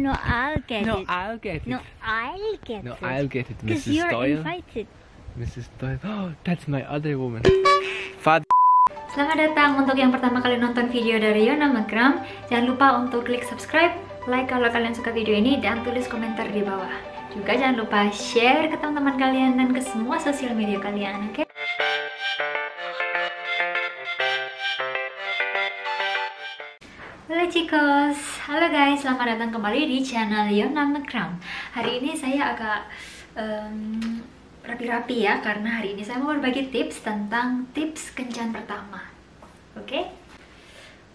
No, I'll get it. No, I'll get it. Because you're invited. Mrs. Doyle. Oh, that's my other woman. Selamat datang untuk yang pertama kali nonton video dari Yona McCrum. Jangan lupa untuk klik subscribe, like kalau kalian suka video ini, dan tulis komentar di bawah. Juga jangan lupa share ke teman-teman kalian dan ke semua sosial media kalian, oke? Halo chicos, halo guys, selamat datang kembali di channel Yona McCrum. Hari ini saya agak rapi-rapi ya, karena hari ini saya mau berbagi tips tentang tips kencan pertama. Oke?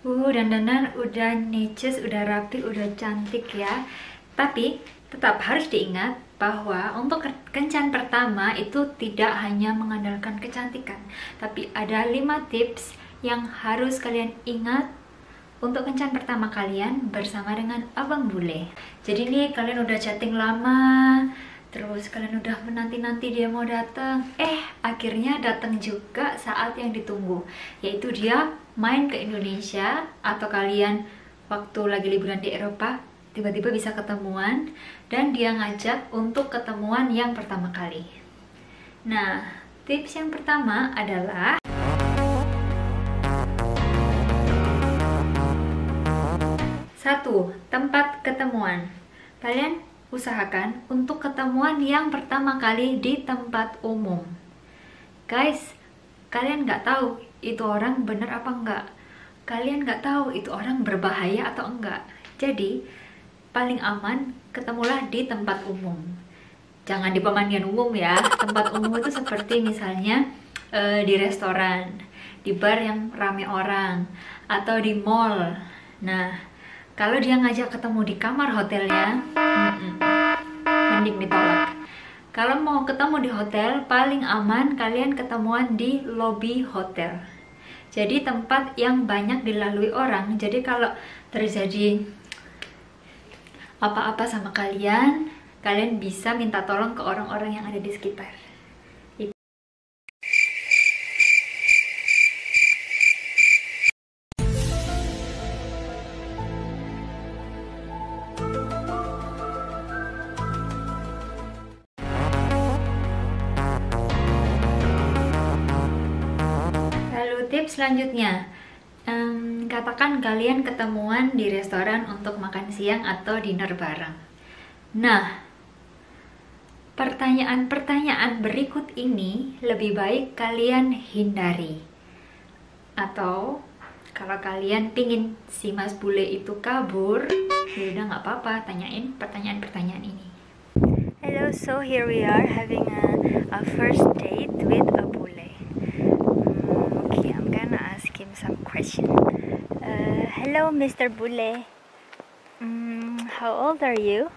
Dandanan udah neces, udah rapi, udah cantik ya. Tapi tetap harus diingat bahwa untuk kencan pertama itu tidak hanya mengandalkan kecantikan, tapi ada 5 tips yang harus kalian ingat untuk kencan pertama kalian bersama dengan abang bule. Jadi nih, kalian udah chatting lama, terus kalian udah menanti-nanti dia mau datang. Akhirnya datang juga saat yang ditunggu, yaitu dia main ke Indonesia, atau kalian waktu lagi liburan di Eropa tiba-tiba bisa ketemuan, dan dia ngajak untuk ketemuan yang pertama kali. Nah, tips yang pertama adalah tempat ketemuan. Kalian usahakan untuk ketemuan yang pertama kali di tempat umum. Guys, kalian nggak tahu itu orang bener apa enggak. Kalian nggak tahu itu orang berbahaya atau enggak. Jadi, paling aman ketemulah di tempat umum. Jangan di pemandian umum ya. Tempat umum itu seperti misalnya di restoran, di bar yang rame orang, atau di mall. Nah, kalau dia ngajak ketemu di kamar hotelnya, mending ditolak. Kalau mau ketemu di hotel, paling aman kalian ketemuan di lobi hotel. Jadi tempat yang banyak dilalui orang. Jadi kalau terjadi apa-apa sama kalian, kalian bisa minta tolong ke orang-orang yang ada di sekitar. Tips selanjutnya, katakan kalian ketemuan di restoran untuk makan siang atau dinner bareng. Nah, pertanyaan-pertanyaan berikut ini lebih baik kalian hindari. Atau kalau kalian pingin si mas bule itu kabur, yaudah nggak apa-apa, tanyain pertanyaan-pertanyaan ini. Hello, so here we are having a first date with a bule. Ask him some question. Hello, Mr. Bule. How old are you?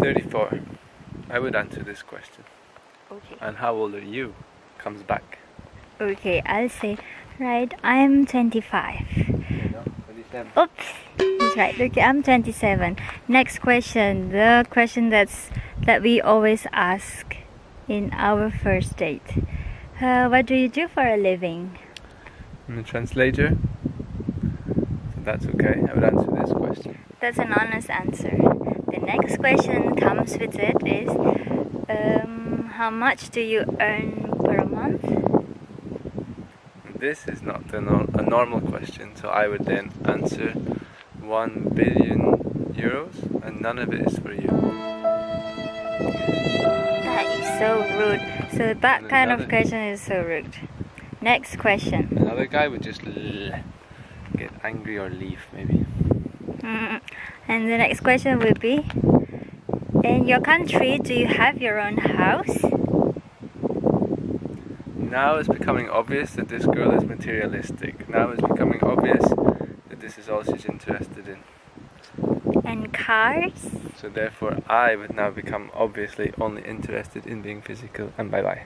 34. I would answer this question. Okay. And how old are you? Comes back. Okay, I'll say, right, I'm 25. No, 27. Oops, he's right. Okay, I'm 27. Next question, the question that we always ask in our first date. What do you do for a living? I'm a translator. So that's okay, I would answer this question. That's an honest answer. The next question comes with it is, how much do you earn per month? This is not a normal question, so I would then answer 1 billion euros, and none of it is for you. So rude. So that kind of question is so rude. Next question. Another guy would just get angry or leave, maybe. And the next question would be, in your country, do you have your own house? Now it's becoming obvious that this girl is materialistic. Now it's becoming obvious that this is all she's interested in. And cars? So therefore I would now become obviously only interested in being physical, and bye bye.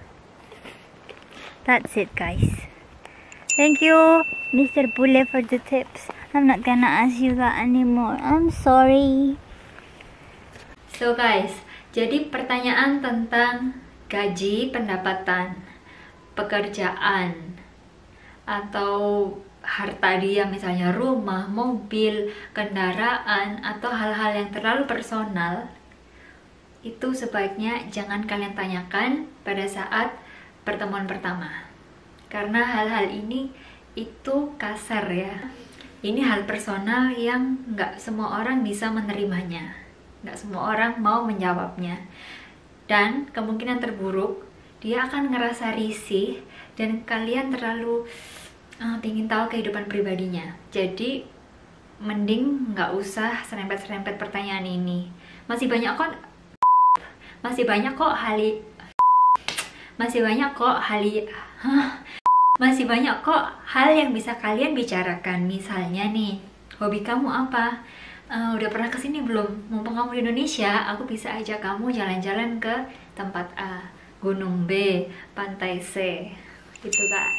That's it, guys. Thank you, Mr. Bule, for the tips. I'm not gonna ask you that anymore. I'm sorry. So guys, jadi pertanyaan tentang gaji, pendapatan, pekerjaan, atau harta dia, misalnya rumah, mobil, kendaraan, atau hal-hal yang terlalu personal, itu sebaiknya jangan kalian tanyakan pada saat pertemuan pertama, karena hal-hal ini itu kasar ya. Ini hal personal yang nggak semua orang bisa menerimanya, nggak semua orang mau menjawabnya, dan kemungkinan terburuk dia akan ngerasa risih dan kalian terlalu ingin tahu kehidupan pribadinya. Jadi mending nggak usah serempet-serempet pertanyaan ini. Masih banyak kok hal yang bisa kalian bicarakan. Misalnya nih, hobi kamu apa? Udah pernah kesini belum? Mumpung kamu di Indonesia, aku bisa ajak kamu jalan-jalan ke tempat A, gunung B, pantai C, gitu guys.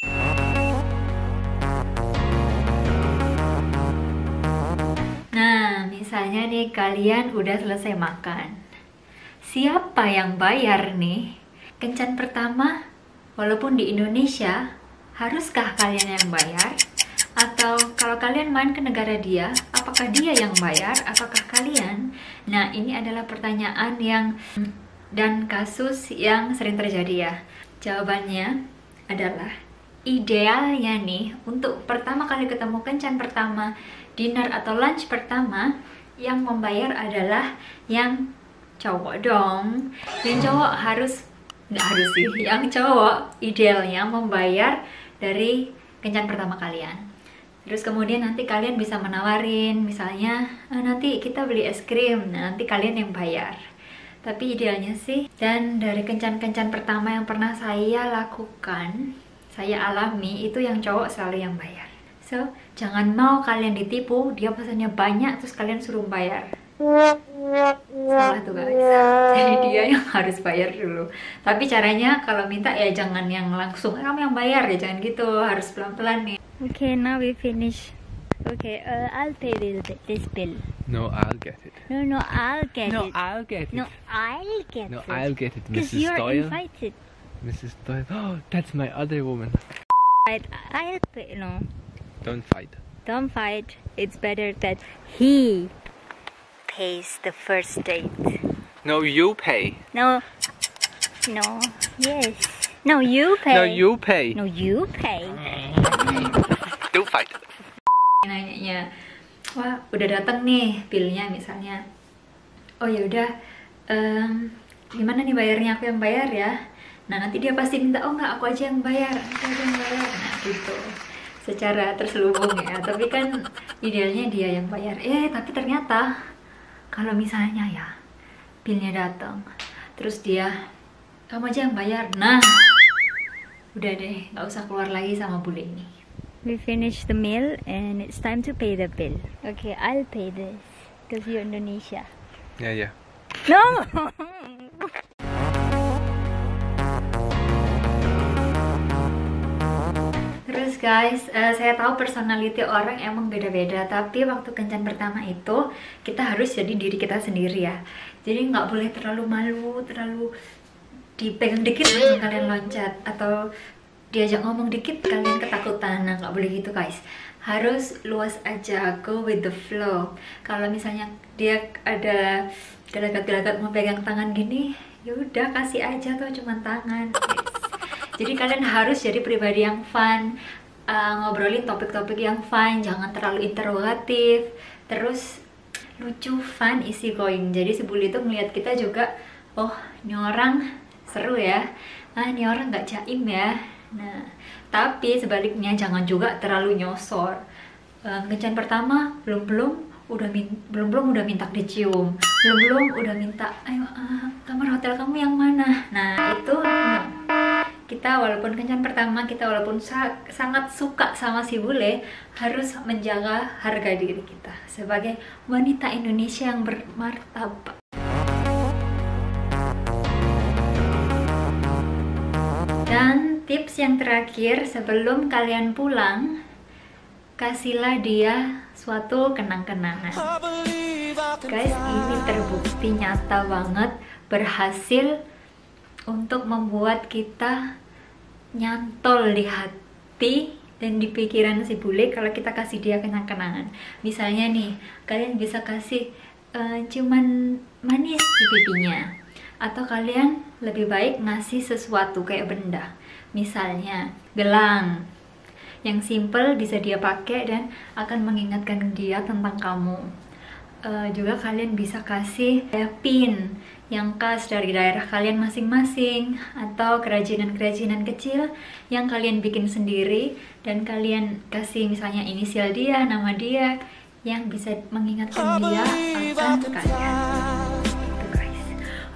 Nah, misalnya nih kalian udah selesai makan. Siapa yang bayar nih? Kencan pertama, walaupun di Indonesia, haruskah kalian yang bayar? Atau kalau kalian main ke negara dia, apakah dia yang bayar? Apakah kalian? Nah, ini adalah pertanyaan yang dan kasus yang sering terjadi ya. Jawabannya adalah, idealnya nih, untuk pertama kali ketemu, kencan pertama, dinner atau lunch pertama, yang membayar adalah yang cowok dong. Yang cowok yang cowok idealnya membayar dari kencan pertama kalian. Terus kemudian nanti kalian bisa menawarin, misalnya nanti kita beli es krim, nah, nanti kalian yang bayar. Tapi idealnya sih, dan dari kencan-kencan pertama yang pernah saya lakukan, saya alami, itu yang cowok selalu yang bayar. So, jangan mau kalian ditipu, dia pesannya banyak terus kalian suruh bayar. Salah tuh guys, jadi dia yang harus bayar dulu. Tapi caranya kalau minta ya jangan yang langsung kamu yang bayar ya, jangan gitu, harus pelan-pelan nih. Okay, now we finish. Okay, I'll pay this bill. No, I'll get it. No, I'll get it. No, I'll get it. No, I'll get it. No, I'll get it. Mrs. Doyle. 'Cause you're invited. Mrs. Doyle. Oh, that's my other woman. I'll pay. No. Don't fight. Don't fight. It's better that he pays the first date. No, you pay. No. Yes. No, you pay. No, you pay. No, you pay. Don't fight. Nanyanya, wah udah datang nih bilnya misalnya. Oh ya udah, gimana nih bayarnya, aku yang bayar ya. Nah nanti dia pasti minta, oh enggak aku aja yang bayar, aku aja yang bayar. Nah gitu. Secara terselubung ya, tapi kan idealnya dia yang bayar. Tapi ternyata kalau misalnya ya bilnya datang, terus dia kamu aja yang bayar. Nah, udah deh, nggak usah keluar lagi sama bule ini. We finish the meal and it's time to pay the bill. Okay, I'll pay this because you're Indonesia. Yeah. No. Terus guys, saya tahu personality orang emang beda-beda, tapi waktu kencan pertama itu kita harus jadi diri kita sendiri ya. Jadi nggak boleh terlalu malu, terlalu dipegang dikit langsung kalian loncat, atau diajak ngomong dikit kalian ketakutan. Nah nggak boleh gitu guys, harus luas aja, go with the flow. Kalau misalnya dia ada gelagat-gelagat mau pegang tangan gini, yaudah kasih aja tuh cuman tangan. Jadi kalian harus jadi pribadi yang fun, ngobrolin topik-topik yang fun, jangan terlalu interrogatif, terus lucu, fun, easygoing. Jadi si bully itu melihat kita juga, oh ini orang seru ya, ah ini orang nggak jaim ya. Nah, tapi sebaliknya jangan juga terlalu nyosor. Kencan pertama belum udah minta dicium, belum udah minta, ayo kamar hotel kamu yang mana. Nah itu. Kita walaupun kencan pertama, kita walaupun sangat suka sama si bule, harus menjaga harga diri kita sebagai wanita Indonesia yang bermartabat. Dan tips yang terakhir, sebelum kalian pulang, kasihlah dia suatu kenang-kenangan. Guys, ini terbukti nyata banget berhasil untuk membuat kita nyantol di hati dan di pikiran si bule kalau kita kasih dia kenang-kenangan. Misalnya nih, kalian bisa kasih cuman manis di pipinya, atau kalian lebih baik ngasih sesuatu kayak benda, misalnya gelang yang simple bisa dia pakai dan akan mengingatkan dia tentang kamu. Juga kalian bisa kasih pin yang khas dari daerah kalian masing-masing, atau kerajinan-kerajinan kecil yang kalian bikin sendiri dan kalian kasih misalnya inisial dia, nama dia, yang bisa mengingatkan dia akan kalian. Itu guys,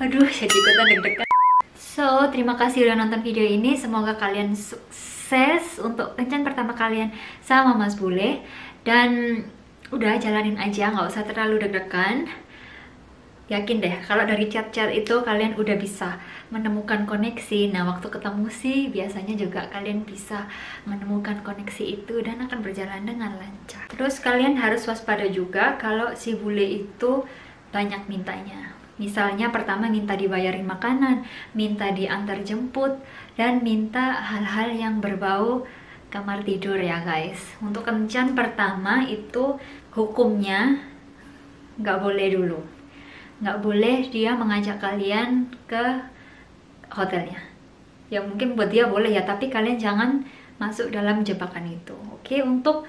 aduh jadi ikutan deg-degan. So, terima kasih udah nonton video ini. Semoga kalian sukses untuk kencan pertama kalian sama Mas Bule, dan udah jalanin aja, nggak usah terlalu deg-degan. Yakin deh, kalau dari chat-chat itu kalian udah bisa menemukan koneksi. Nah, waktu ketemu sih biasanya juga kalian bisa menemukan koneksi itu dan akan berjalan dengan lancar. Terus kalian harus waspada juga kalau si bule itu banyak mintanya. Misalnya pertama minta dibayarin makanan, minta diantar jemput, dan minta hal-hal yang berbau kamar tidur ya guys. Untuk kencan pertama itu hukumnya nggak boleh dulu. Nggak boleh dia mengajak kalian ke hotelnya. Ya mungkin buat dia boleh ya, tapi kalian jangan masuk dalam jebakan itu. Oke, untuk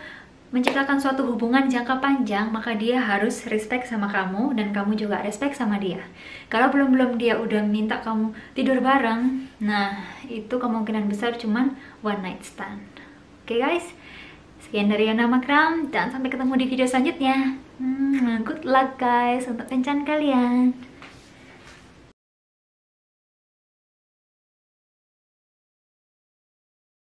menciptakan suatu hubungan jangka panjang, maka dia harus respect sama kamu dan kamu juga respect sama dia. Kalau belum dia udah minta kamu tidur bareng, nah itu kemungkinan besar cuman one night stand. Oke guys, sekian dari Yona McCrum, dan sampai ketemu di video selanjutnya. Good luck guys untuk kencan kalian.